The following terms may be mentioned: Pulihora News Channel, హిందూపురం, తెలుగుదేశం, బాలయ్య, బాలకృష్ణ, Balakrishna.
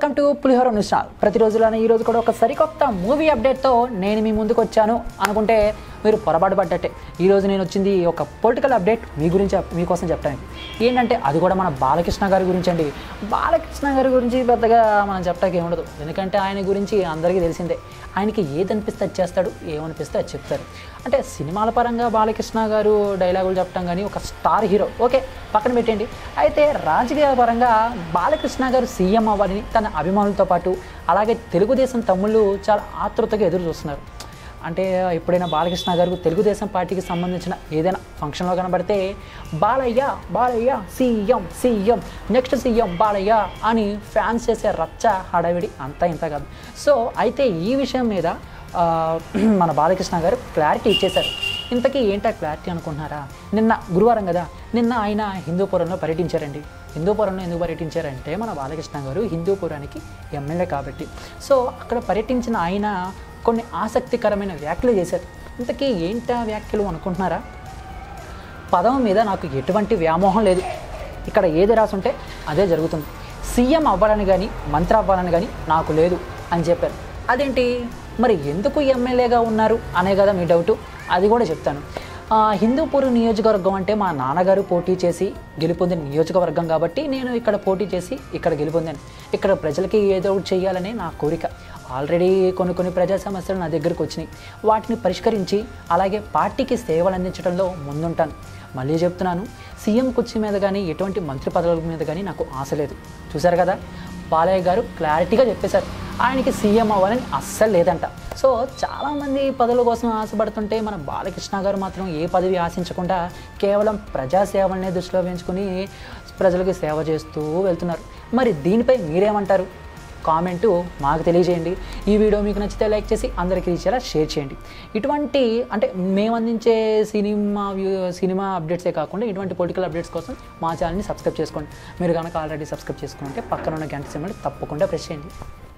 Welcome to Pulihora News Channel. ప్రతి రోజులానే ఈ రోజు కూడా ఒక సరికొత్త మూవీ అప్డేట్ తో నేను మీ ముందుకు వచ్చాను అనుకుంటే మీరు పొరపాటు పడ్డట్టే. ఈ రోజు నేను వచ్చింది ఒక పొలిటికల్ అప్డేట్ మీ గురించి మీ కోసం చెప్పడానికి. ఏంటంటే అది కూడా మన బాలకృష్ణ గారి గురించి అండి. బాలకృష్ణ గారి గురించి పెద్దగా మనం చెప్పడానికి ఏముండదు. ఎందుకంటే ఆయన గురించి అందరికీ తెలిసిందే. ఆయనకి ఏది అనిపిస్తే అది చేస్తాడు, ఏమనిపిస్తే అది చెప్తారు. అంటే సినిమాల పరంగా బాలకృష్ణ గారు డైలాగులు చెప్పడం కానీ ఒక స్టార్ హీరో ఓకే పక్కన పెట్టండి. అయితే రాజకీయ పరంగా బాలకృష్ణ గారు సీఎం అవ్వాలని తన అభిమానులతో పాటు అలాగే తెలుగుదేశం తమ్ముళ్ళు చాలా ఆతృతగా ఎదురు చూస్తున్నారు. అంటే ఎప్పుడైనా బాలకృష్ణ గారికి తెలుగుదేశం పార్టీకి సంబంధించిన ఏదైనా ఫంక్షన్లో కనబడితే బాలయ్య బాలయ్య CM CM next CM బాలయ్య అని ఫ్యాన్స్ చేసే రచ్చ హడావిడి అంతా ఇంత కాదు. సో అయితే ఈ విషయం మీద మన బాలకృష్ణ గారు క్లారిటీ ఇచ్చేశారు. ఇంతకీ ఏంటా క్లారిటీ అనుకుంటున్నారా? నిన్న గురువారం కదా, నిన్న ఆయన హిందూపురంలో పర్యటించారండి. హిందూపురంలో ఎందుకు పర్యటించారంటే మన బాలకృష్ణ గారు హిందూపురానికి ఎమ్మెల్యే కాబట్టి. సో అక్కడ పర్యటించిన ఆయన కొన్ని ఆసక్తికరమైన వ్యాఖ్యలు చేశారు. ఇంతకీ ఏంటా వ్యాఖ్యలు అనుకుంటున్నారా? పదవి మీద నాకు ఎటువంటి వ్యామోహం లేదు, ఇక్కడ ఏది రాసుంటే అదే జరుగుతుంది, సీఎం అవ్వాలని కానీ మంత్రి అవ్వాలని కానీ నాకు లేదు అని చెప్పారు. అదేంటి మరి ఎందుకు ఎమ్మెల్యేగా ఉన్నారు అనే కదా మీ డౌటు, అది కూడా చెప్తాను. హిందూపూర్ నియోజకవర్గం అంటే మా నాన్నగారు పోటీ చేసి గెలుపొందిన నియోజకవర్గం కాబట్టి నేను ఇక్కడ పోటీ చేసి ఇక్కడ గెలుపొందాను. ఇక్కడ ప్రజలకి ఏదో ఒకటి చేయాలనే నా కోరిక. ఆల్రెడీ కొన్ని ప్రజా సమస్యలు నా దగ్గరకు వచ్చినాయి, వాటిని పరిష్కరించి అలాగే పార్టీకి సేవలు అందించడంలో ముందుంటాను. మళ్ళీ చెప్తున్నాను, సీఎం కుర్చీ మీద కానీ ఎటువంటి మంత్రి పదవుల మీద కానీ నాకు ఆశ లేదు. చూశారు కదా, బాలయ్య గారు క్లారిటీగా చెప్పేశారు ఆయనకి సీఎం అవ్వాలని అస్సలు లేదంట. సో చాలామంది పదవుల కోసం ఆశపడుతుంటే మన బాలకృష్ణ గారు మాత్రం ఏ పదవి ఆశించకుండా కేవలం ప్రజాసేవలనే దృష్టిలో వేయించుకుని ప్రజలకు సేవ చేస్తూ వెళ్తున్నారు. మరి దీనిపై మీరేమంటారు? కామెంటు మాకు తెలియజేయండి. ఈ వీడియో మీకు నచ్చితే లైక్ చేసి అందరికీ ఇచ్చేలా షేర్ చేయండి. ఇటువంటి అంటే మేము అందించే సినిమా అప్డేట్సే కాకుండా ఇటువంటి పొలిటికల్ అప్డేట్స్ కోసం మా ఛానల్ని సబ్స్క్రైబ్ చేసుకోండి. మీరు కనుక ఆల్రెడీ సబ్స్క్రైబ్ చేసుకుంటే పక్కన ఉన్న గంట సింబల్ తప్పకుండా ప్రెస్ చేయండి.